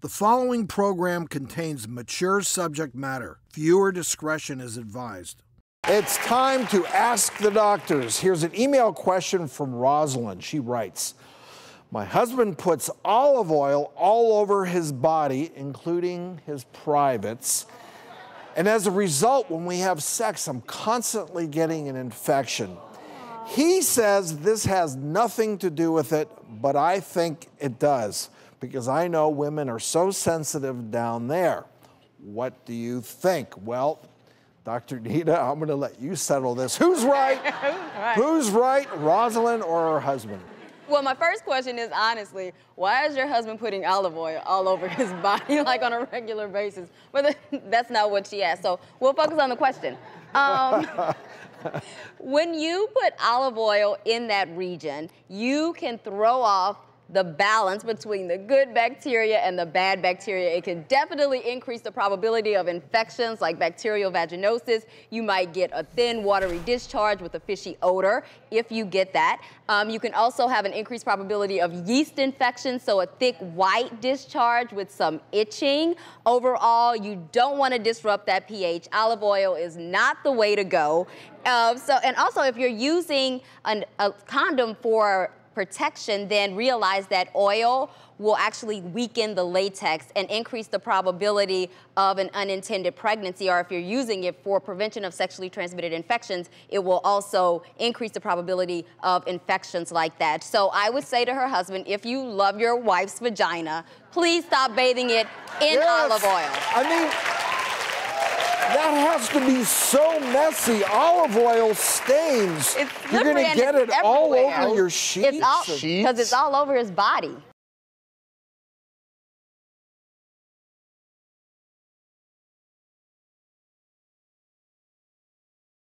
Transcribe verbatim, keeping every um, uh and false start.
The following program contains mature subject matter. Viewer discretion is advised. It's time to ask the doctors. Here's an email question from Rosalind. She writes, my husband puts olive oil all over his body, including his privates. And as a result, when we have sex, I'm constantly getting an infection. He says this has nothing to do with it, but I think it does, because I know women are so sensitive down there. What do you think? Well, Doctor Nita, I'm gonna let you settle this. Who's right? Right. Who's right, Rosalind or her husband? Well, my first question is, honestly, why is your husband putting olive oil all over his body, like on a regular basis? But that's not what she asked, so we'll focus on the question. Um, when you put olive oil in that region, you can throw off the balance between the good bacteria and the bad bacteria. It can definitely increase the probability of infections like bacterial vaginosis. You might get a thin, watery discharge with a fishy odor if you get that. Um, you can also have an increased probability of yeast infection, so a thick white discharge with some itching. Overall, you don't want to disrupt that pH. Olive oil is not the way to go. Uh, so, and also, if you're using an, a condom for protection, then realize that oil will actually weaken the latex and increase the probability of an unintended pregnancy, or if you're using it for prevention of sexually transmitted infections, it will also increase the probability of infections like that. So I would say to her husband, if you love your wife's vagina, please stop bathing it in yes. olive oil. I mean, that has to be so messy. Olive oil stains. It's You're gonna get it everywhere. all over your sheets. Because it's, it's all over his body.